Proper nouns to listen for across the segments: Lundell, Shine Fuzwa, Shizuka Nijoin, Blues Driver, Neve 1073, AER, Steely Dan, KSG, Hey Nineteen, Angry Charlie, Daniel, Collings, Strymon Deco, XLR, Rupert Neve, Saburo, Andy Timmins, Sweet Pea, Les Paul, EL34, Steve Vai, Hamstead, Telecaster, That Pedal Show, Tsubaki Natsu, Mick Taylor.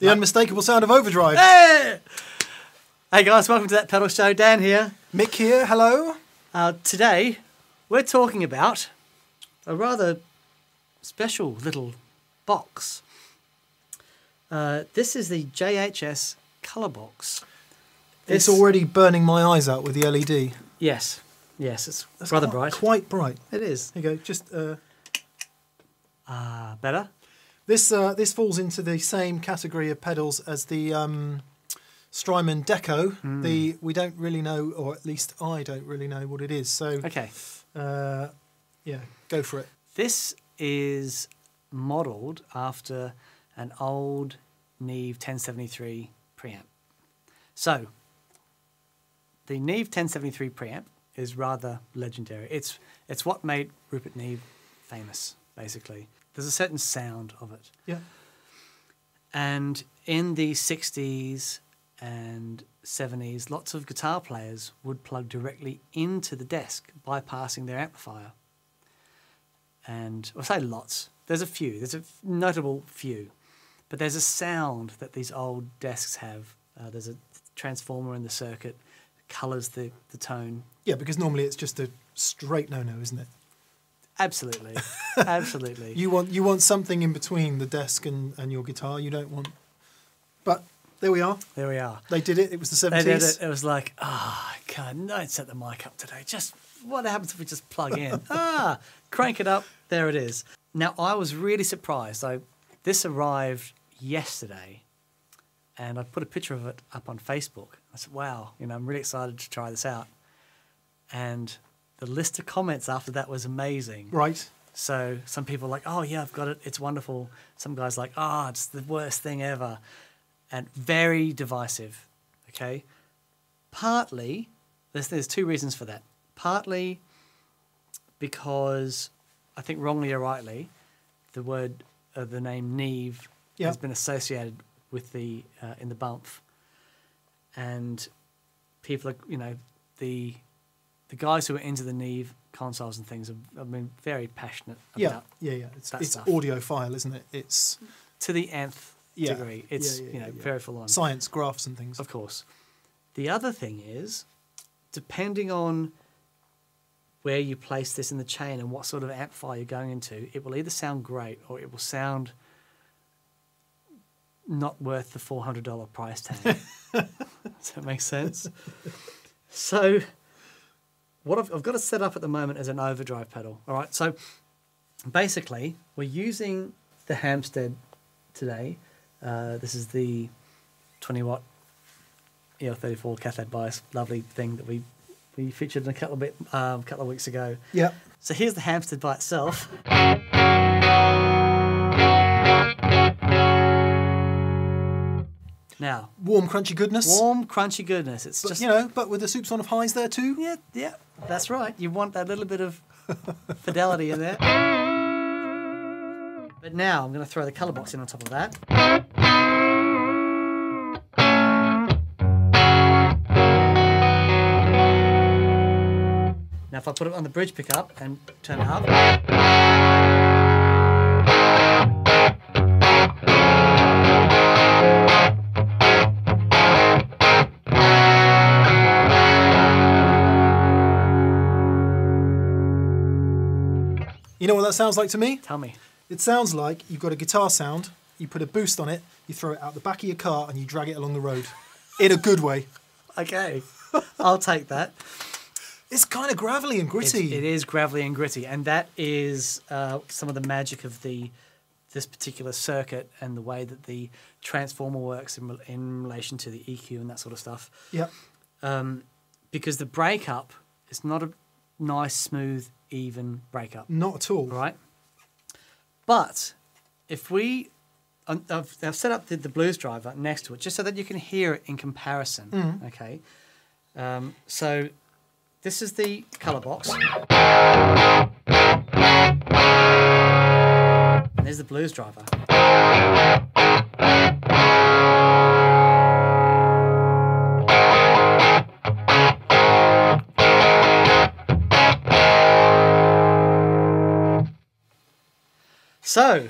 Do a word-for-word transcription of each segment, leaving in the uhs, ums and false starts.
The uh, unmistakable sound of overdrive. Hey! Hey guys, welcome to That Pedal Show. Dan here. Mick here, hello. Uh, today, we're talking about a rather special little box. Uh, this is the J H S Colour Box. It's, it's already burning my eyes out with the L E D. Yes, yes, it's That's rather quite, bright. Quite bright. It is. There you go, just... Uh... Uh, better? This uh, this falls into the same category of pedals as the um, Strymon Deco. Mm. The we don't really know, or at least I don't really know what it is. So okay, uh, yeah, go for it. This is modelled after an old Neve ten seventy-three preamp. So the Neve ten seventy-three preamp is rather legendary. It's it's what made Rupert Neve famous. Basically, there's a certain sound of it. Yeah. And in the sixties and seventies, lots of guitar players would plug directly into the desk, bypassing their amplifier. And I say lots. There's a few. There's a notable few. But there's a sound that these old desks have. Uh, there's a transformer in the circuit, colours the the tone. Yeah, because normally it's just a straight no-no, isn't it? Absolutely, absolutely. You want you want something in between the desk and, and your guitar. You don't want, but there we are. There we are. They did it. It was the seventies. They did it. It was like, ah, oh, God, don't set the mic up today. Just what happens if we just plug in? ah, crank it up. There it is. Now I was really surprised. I this arrived yesterday, and I put a picture of it up on Facebook. I said, wow, you know, I'm really excited to try this out, and. The list of comments after that was amazing. Right. So some people were like, oh, yeah, I've got it. It's wonderful. Some guys like, ah, oh, it's the worst thing ever. And very divisive, okay? Partly, there's, there's two reasons for that. Partly because, I think wrongly or rightly, the word, uh, the name Neve yep. has been associated with the, uh, in the bump. And people are, you know, the... The guys who are into the Neve consoles and things have, have been very passionate about yeah, yeah, yeah. It's, that it's stuff. It's audiophile, isn't it? It's to the nth yeah, degree. It's yeah, yeah, you know yeah, yeah. very full on science, graphs and things. Of course. The other thing is, depending on where you place this in the chain and what sort of amplifier you're going into, it will either sound great or it will sound not worth the four hundred dollar price tag. Does that make sense? So. What I've, I've got it set up at the moment as an overdrive pedal. All right, so basically we're using the Hamstead today. Uh, this is the twenty watt E L thirty-four cathode bias, lovely thing that we we featured in a couple of bit um, couple of weeks ago. Yeah. So here's the Hamstead by itself. Now, warm, crunchy goodness. Warm, crunchy goodness. It's but, just you know, but with a soupçon of highs there too. Yeah, yeah, that's right. You want that little bit of fidelity in there. But now I'm going to throw the colour box in on top of that. Now, if I put it on the bridge pickup and turn it up. You know what that sounds like to me? Tell me. It sounds like you've got a guitar sound, you put a boost on it, you throw it out the back of your car and you drag it along the road. In a good way. Okay, I'll take that. It's kind of gravelly and gritty. It, it is gravelly and gritty, and that is uh, some of the magic of the this particular circuit and the way that the transformer works in, in relation to the E Q and that sort of stuff. Yeah. Um, because the breakup is not a nice, smooth, even breakup. Not at all. Right? But if we... I've, I've set up the, the Blues Driver next to it just so that you can hear it in comparison. Mm. Okay. Um, so this is the colour box. And there's the Blues Driver. So,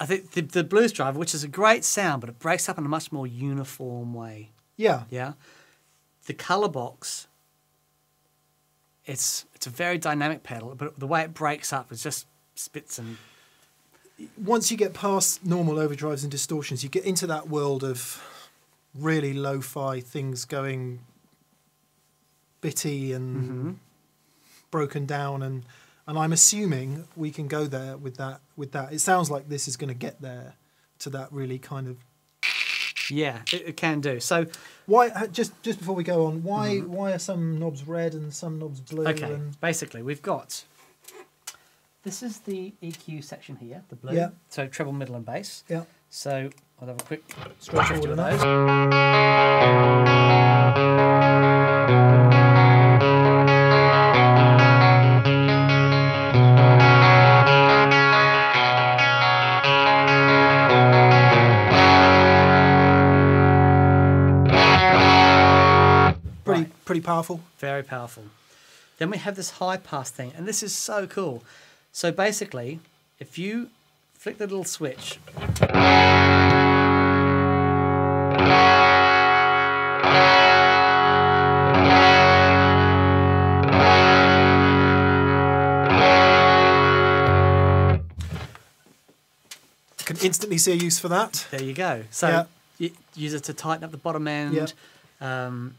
I think the, the Blues Driver, which is a great sound, but it breaks up in a much more uniform way. Yeah. Yeah. The Colour Box, it's it's a very dynamic pedal, but the way it breaks up is just spits and... Once you get past normal overdrives and distortions, you get into that world of really lo-fi things going bitty and mm-hmm. broken down, and and I'm assuming we can go there with that. With that, it sounds like this is going to get there to that really kind of. Yeah, it, it can do. So, why just just before we go on, why mm-hmm. why are some knobs red and some knobs blue? Okay, and... basically we've got. This is the E Q section here, the blue. Yeah. So treble, middle, and bass. Yeah. So I'll have a quick stretch of those. Pretty, right. pretty powerful. Very powerful. Then we have this high pass thing, and this is so cool. So basically, if you flick the little switch, can instantly see a use for that. There you go. So yeah. you use it to tighten up the bottom end. Yeah. Um,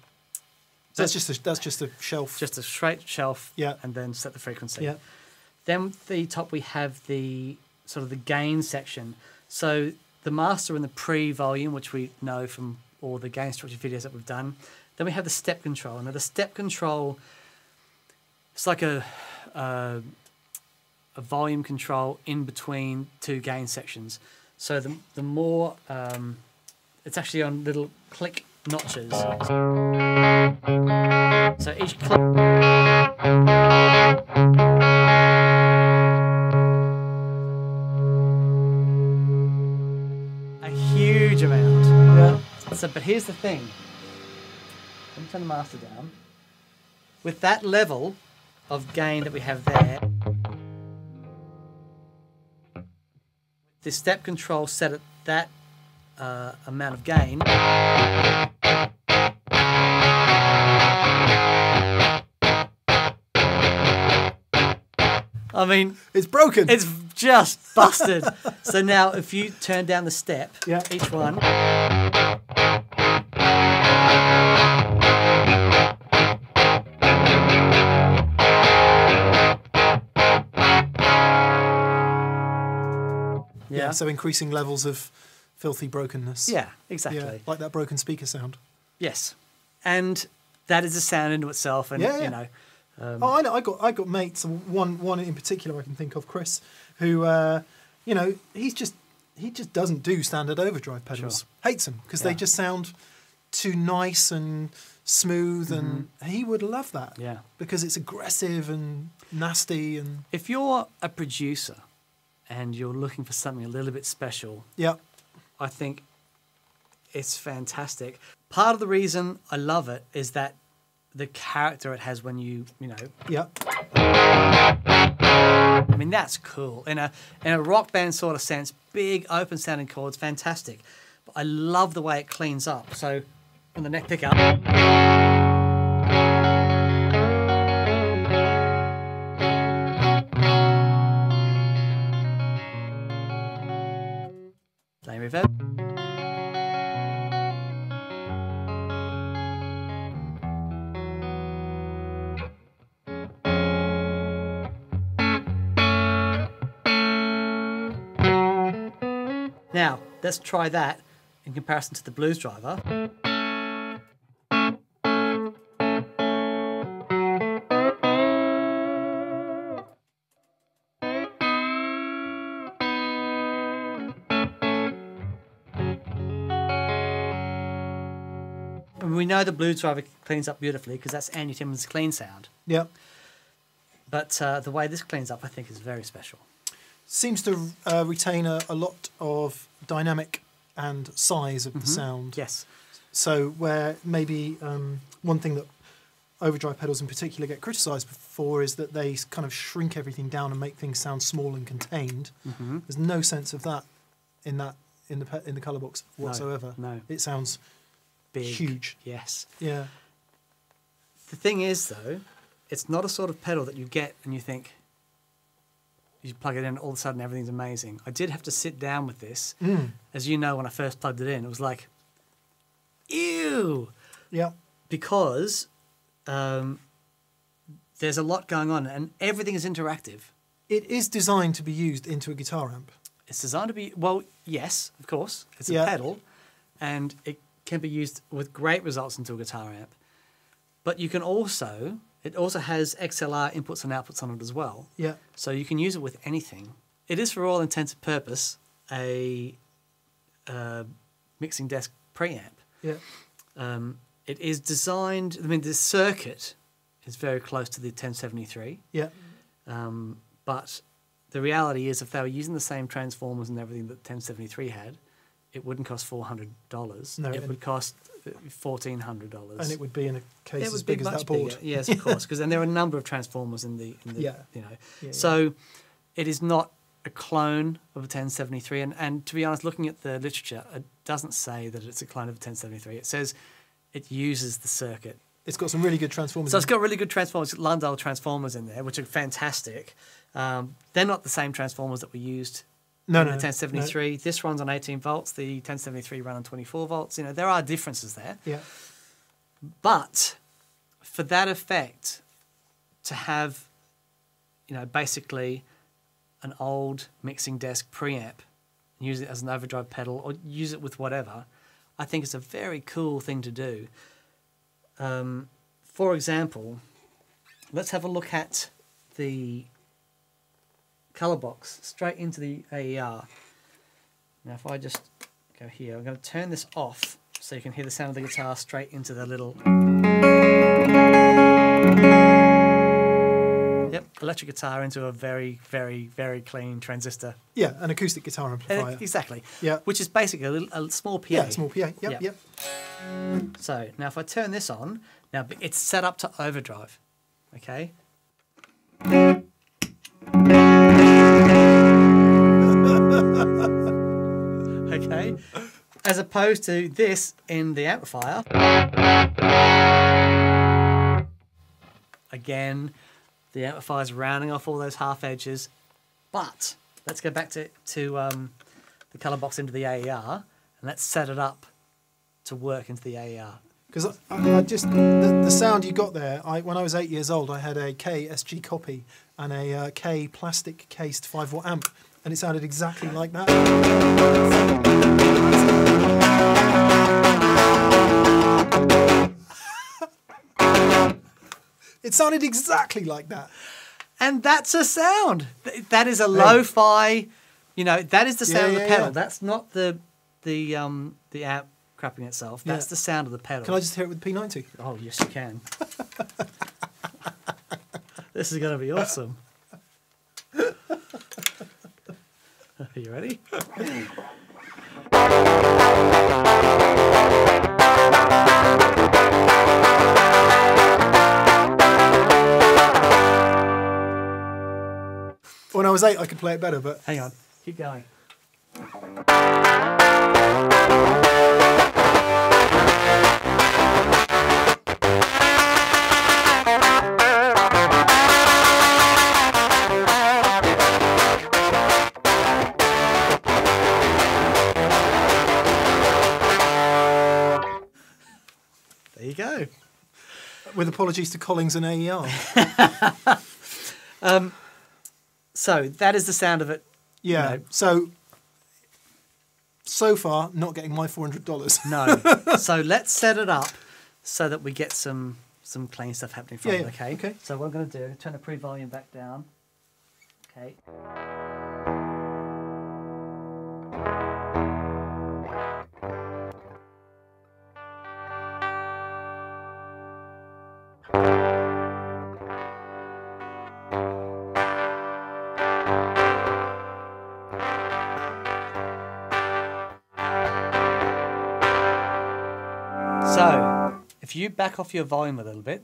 so that's just a, that's just a shelf. Just a straight shelf. Yeah. And then set the frequency. Yeah. Then the top we have the sort of the gain section. So the master and the pre-volume, which we know from all the gain structure videos that we've done. Then we have the step control. Now the step control, it's like a a, a volume control in between two gain sections. So the the more um, it's actually on little click notches. So each click. So, but here's the thing. Let me turn the master down. With that level of gain that we have there, the step control set at that uh, amount of gain. I mean, it's broken. It's just busted. So now, if you turn down the step, yeah. each one. Yeah. So increasing levels of filthy brokenness. Yeah, exactly. Yeah, like that broken speaker sound. Yes, and that is a sound into itself, and yeah, yeah. you know. Um, oh, I know. I got I got mates. One one in particular I can think of, Chris, who, uh, you know, he's just he just doesn't do standard overdrive pedals. Sure. Hates them because yeah. they just sound too nice and smooth, mm-hmm. and he would love that. Yeah, because it's aggressive and nasty. And if you're a producer and you're looking for something a little bit special, yeah, I think it's fantastic. Part of the reason I love it is that the character it has when you, you know. Yeah. I mean, that's cool. In a, in a rock band sort of sense, big open sounding chords, fantastic. But I love the way it cleans up. So on the neck pickup. Now, let's try that in comparison to the Blues Driver. And we know the Blues Driver cleans up beautifully because that's Andy Timmins' clean sound. Yep. But uh, the way this cleans up, I think, is very special. Seems to uh, retain a, a lot of dynamic and size of mm-hmm. the sound. Yes. So where maybe um, one thing that overdrive pedals in particular get criticised for is that they kind of shrink everything down and make things sound small and contained. Mm-hmm. There's no sense of that in that in the in the colour box whatsoever. No, no. It sounds big, huge. Yes. Yeah. The thing is, though, it's not a sort of pedal that you get and you think, you plug it in, all of a sudden everything's amazing. I did have to sit down with this. Mm. As you know, when I first plugged it in, it was like, ew! Yeah. Because um, there's a lot going on and everything is interactive. It is designed to be used into a guitar amp. It's designed to be, well, yes, of course. It's a yeah. pedal, and it can be used with great results into a guitar amp. But you can also... It also has X L R inputs and outputs on it as well. Yeah. So you can use it with anything. It is, for all intents and purpose, a uh, mixing desk preamp. Yeah. Um, it is designed. I mean, the circuit is very close to the ten seventy-three. Yeah. Um, but the reality is, if they were using the same transformers and everything that the ten seventy-three had, it wouldn't cost four hundred dollars. No, it would cost fourteen hundred dollars, and it would be in a case it as big as that board. Bigger. Yes, of course, because then there are a number of transformers in the. In the yeah. You know, yeah, so yeah. It is not a clone of a ten seventy-three, and and to be honest, looking at the literature, it doesn't say that it's a clone of a ten seventy-three. It says it uses the circuit. It's got some really good transformers. So in it's got really good transformers, Lundell transformers in there, which are fantastic. Um, they're not the same transformers that we used. No, no, the ten seventy-three. No. This runs on eighteen volts. The ten seventy-three runs on twenty-four volts. You know, there are differences there. Yeah. But for that effect, to have, you know, basically an old mixing desk preamp, and use it as an overdrive pedal or use it with whatever, I think it's a very cool thing to do. Um, for example, let's have a look at the... colour box straight into the A E R. Now if I just go here, I'm going to turn this off so you can hear the sound of the guitar straight into the little... Yep, electric guitar into a very, very, very clean transistor. Yeah, an acoustic guitar amplifier. And, exactly. Yeah. Which is basically a, little, a small P A. Yeah, a small P A. Yep, yep, yep. So now if I turn this on, now it's set up to overdrive. Okay. Okay, as opposed to this in the amplifier. Again, the amplifier's rounding off all those half edges. But let's go back to, to um, the colour box into the A E R, and let's set it up to work into the A E R. Because I, I just the, the sound you got there. I, when I was eight years old, I had a K S G copy and a uh, K plastic cased five watt amp. And it sounded exactly like that. It sounded exactly like that. And that's a sound. That is a lo-fi, you know, that is the sound yeah, yeah, of the pedal. Yeah. That's not the the um the amp crapping itself. That's yeah. the sound of the pedal. Can I just hear it with P ninety? Oh, yes you can. This is going to be awesome. Are you ready? When I was eight, I could play it better, but... Hang on, keep going. Go. With apologies to Collings and A E R. um, so that is the sound of it. Yeah. You know. So so far, not getting my four hundred dollars. No. So let's set it up so that we get some some clean stuff happening from yeah, it. Okay. Yeah. Okay. So what I'm going to do? Turn the pre-volume back down. Okay. If you back off your volume a little bit,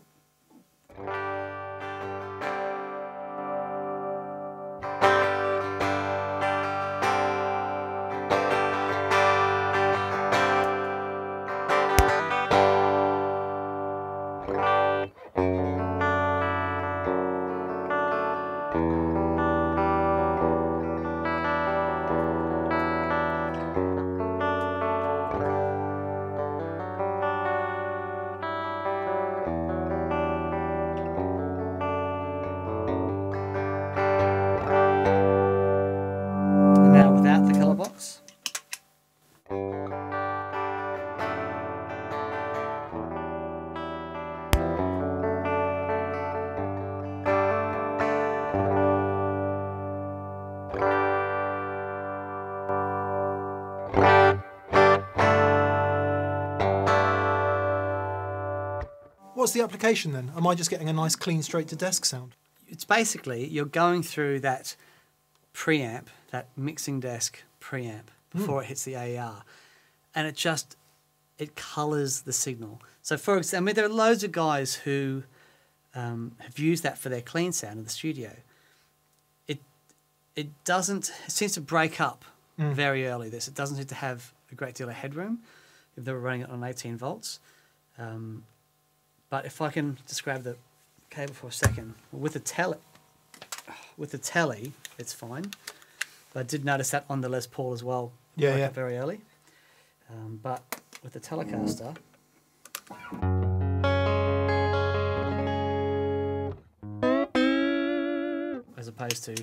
what's the application then? Am I just getting a nice clean straight to desk sound? It's basically you're going through that preamp, that mixing desk preamp, before mm. it hits the A E R, and it just it colours the signal. So for example, I mean, there are loads of guys who um, have used that for their clean sound in the studio. It it doesn't it seems to break up mm. very early. This it doesn't seem to have a great deal of headroom if they were running it on eighteen volts. Um, but if I can just grab the cable for a second, with the tele, with the telly, it's fine. But I did notice that on the Les Paul as well, yeah, broke yeah. up very early. Um, but with the Telecaster, as opposed to,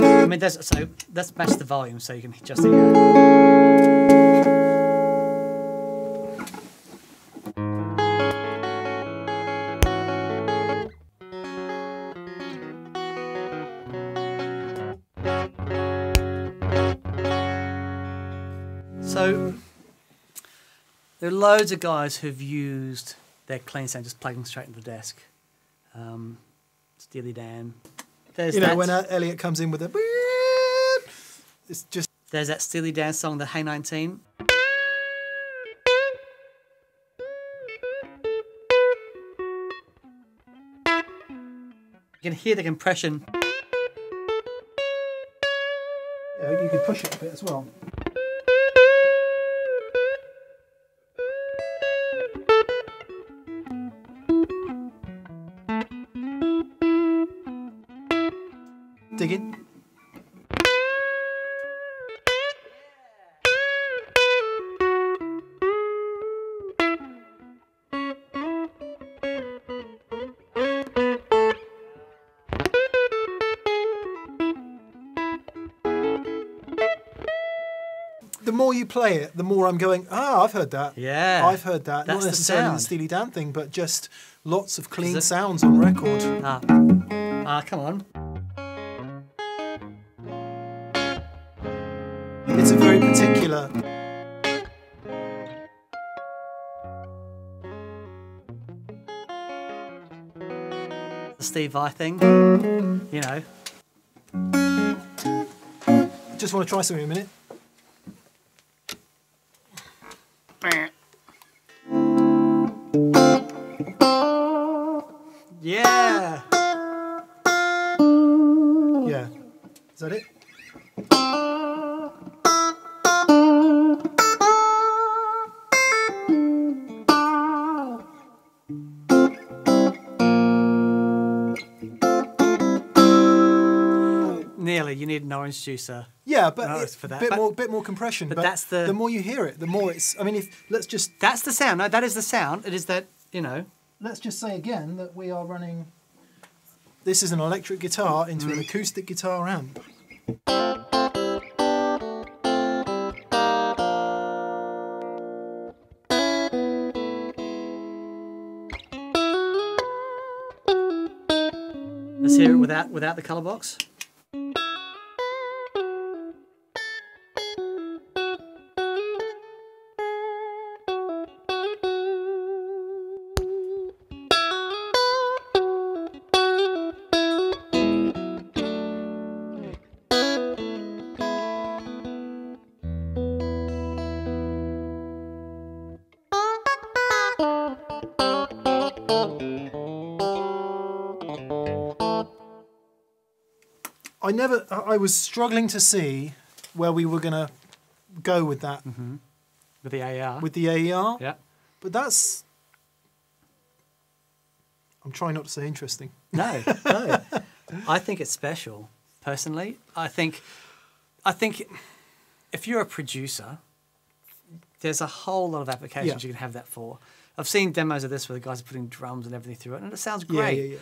yeah. I mean, that's, so let's match the volume so you can adjust the. Uh, So there are loads of guys who've used their clean sound just plugging straight into the desk. Um, Steely Dan. There's you know that, when uh, Elliot comes in with a, it's just there's that Steely Dan song, the Hey Nineteen. You can hear the compression. Yeah, you can push it a bit as well. Dig it. The more you play it, the more I'm going, ah, I've heard that. Yeah. I've heard that. That's not necessarily the, the Steely Dan thing, but just lots of clean sounds on record. Ah, ah, come on. It's a very particular. The Steve Vai thing, you know. Just want to try something in a minute. Yeah. Yeah. Is that it? You need an orange juicer. Yeah, but it's for that. Bit but, more, bit more compression. But, but that's the. The more you hear it, the more it's. I mean, if let's just. That's the sound. No, that is the sound. It is that. You know. Let's just say again that we are running. This is an electric guitar into mm. an acoustic guitar amp. Let's hear it without without the colour box. I never. I was struggling to see where we were gonna go with that. Mm-hmm. With the A E R. With the A E R. Yeah. But that's. I'm trying not to say interesting. No, no. I think it's special. Personally, I think, I think, if you're a producer, there's a whole lot of applications yeah. you can have that for. I've seen demos of this where the guys are putting drums and everything through it, and it sounds great. Yeah, yeah, yeah.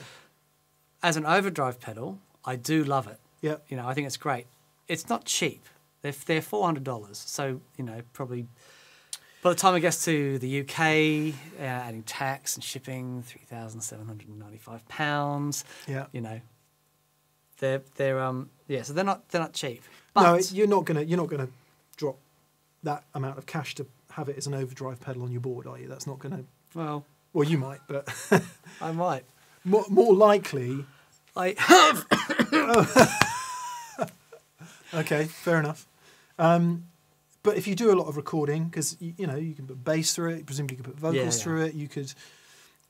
As an overdrive pedal, I do love it. Yeah, you know, I think it's great. It's not cheap. They're they're four hundred dollars. So you know, probably by the time it gets to the U K, uh, adding tax and shipping, three thousand seven hundred and ninety-five pounds. Yeah, you know, they're they're um yeah. So they're not they're not cheap. But no, it, you're not gonna you're not gonna drop that amount of cash to have it as an overdrive pedal on your board, are you? That's not gonna Well, well, you might, but I might. More, more likely, I have. Oh. Okay, fair enough. Um, but if you do a lot of recording, because you, you know you can put bass through it, presumably you can put vocals yeah, yeah. through it. You could,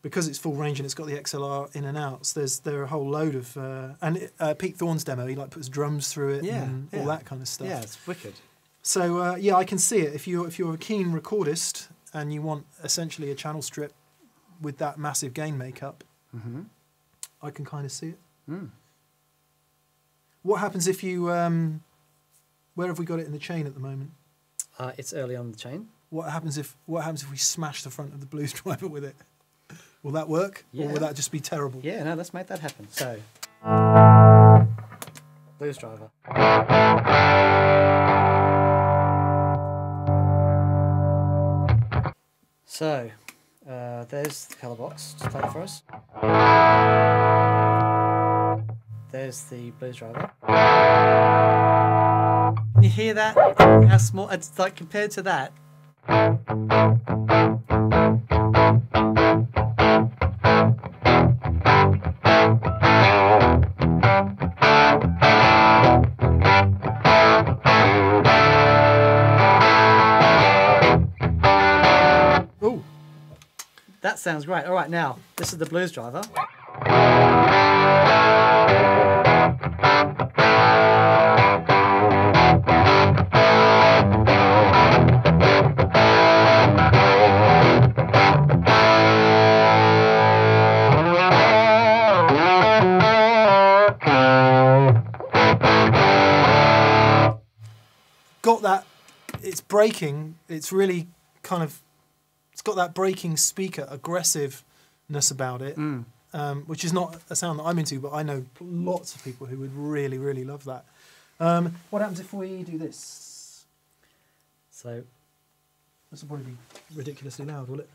because it's full range and it's got the X L R in and outs. There's there are a whole load of uh, and it, uh, Pete Thorne's demo. He like puts drums through it yeah, and yeah. all that kind of stuff. Yeah, it's wicked. So uh, yeah, I can see it. If you're if you're a keen recordist and you want essentially a channel strip with that massive gain makeup, mm-hmm. I can kind of see it. Mm. What happens if you? Um, where have we got it in the chain at the moment? Uh, it's early on the chain. What happens if what happens if we smash the front of the Blues Driver with it? Will that work, yeah. or will that just be terrible? Yeah, no, let's make that happen. So, Blues Driver. So, uh, there's the colour box to play for us. There's the Blues Driver. Can you hear that? How small? It's like compared to that. That sounds great. All right, now, this is the Blues Driver. Got that. It's breaking. It's really kind of... It's got that breaking speaker aggressiveness about it, mm. um, which is not a sound that I'm into, but I know lots of people who would really, really love that. Um, what happens if we do this? So, this will probably be ridiculously loud, will it?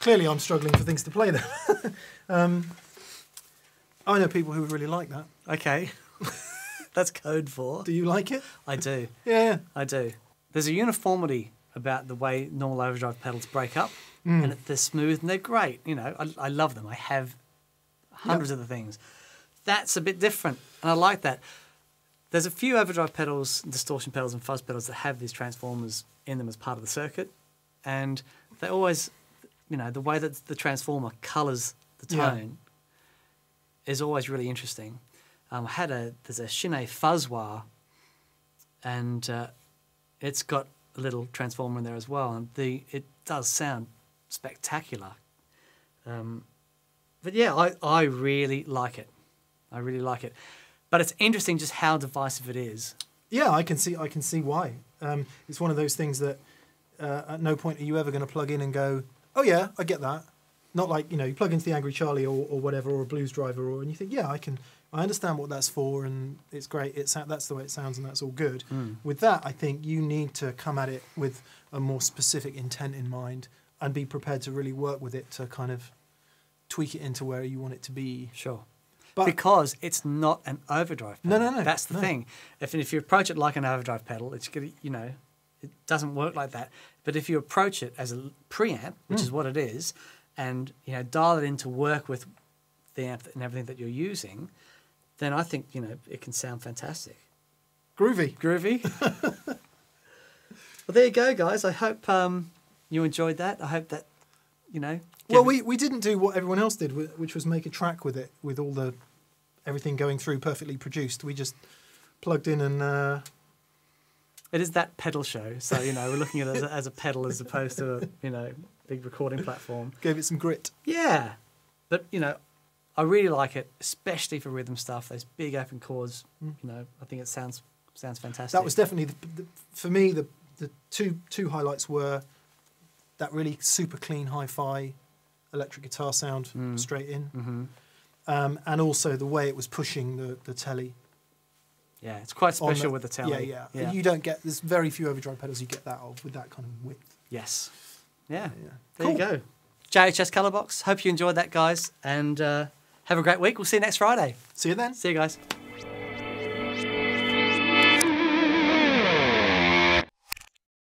Clearly, I'm struggling for things to play there. um, I know people who would really like that. Okay. That's code for... Do you like it? I do. Yeah, yeah. I do. There's a uniformity about the way normal overdrive pedals break up, mm. and they're smooth and they're great. You know, I, I love them. I have hundreds yep. of the things. That's a bit different, and I like that. There's a few overdrive pedals, distortion pedals and fuzz pedals that have these transformers in them as part of the circuit, and they always... You know, the way that the transformer colours the tone yeah. is always really interesting. Um, I had a there's a Shine Fuzwa, and uh, it's got a little transformer in there as well, and the it does sound spectacular. Um, but yeah, I I really like it. I really like it. But it's interesting just how divisive it is. Yeah, I can see I can see why. Um, it's one of those things that uh, at no point are you ever going to plug in and go, oh yeah, I get that. Not like, you know, you plug into the Angry Charlie or, or whatever, or a Blues Driver, or and you think, yeah, I can, I understand what that's for, and it's great. It's that's the way it sounds, and that's all good. Mm. With that, I think you need to come at it with a more specific intent in mind, and be prepared to really work with it to kind of tweak it into where you want it to be. Sure, but because it's not an overdrive pedal. No, no, no. That's the no. thing. If if you approach it like an overdrive pedal, it's gonna, you know. It doesn't work like that. But if you approach it as a preamp, which mm. is what it is, and you know dial it in to work with the amp and everything that you're using, then I think, you know, it can sound fantastic. Groovy. Groovy. Well, there you go, guys. I hope um, you enjoyed that. I hope that, you know... Well, we, we didn't do what everyone else did, which was make a track with it, with all the... everything going through perfectly produced. We just plugged in and... Uh... It is That Pedal Show, so, you know, we're looking at it as a, as a pedal as opposed to, a, you know, big recording platform. Gave it some grit. Yeah. But, you know... I really like it, especially for rhythm stuff. Those big open chords, you know. I think it sounds sounds fantastic. That was definitely the, the, for me the the two two highlights were that really super clean hi-fi electric guitar sound mm. straight in, mm-hmm. um, and also the way it was pushing the the Tele. Yeah, it's quite special the, with the Tele. Yeah, yeah, yeah. You don't get there's very few overdrive pedals you get that of with that kind of width. Yes. Yeah. yeah. There cool. you go. J H S Colour Box. Hope you enjoyed that, guys, and. Uh, Have a great week. We'll see you next Friday. See you then. See you guys.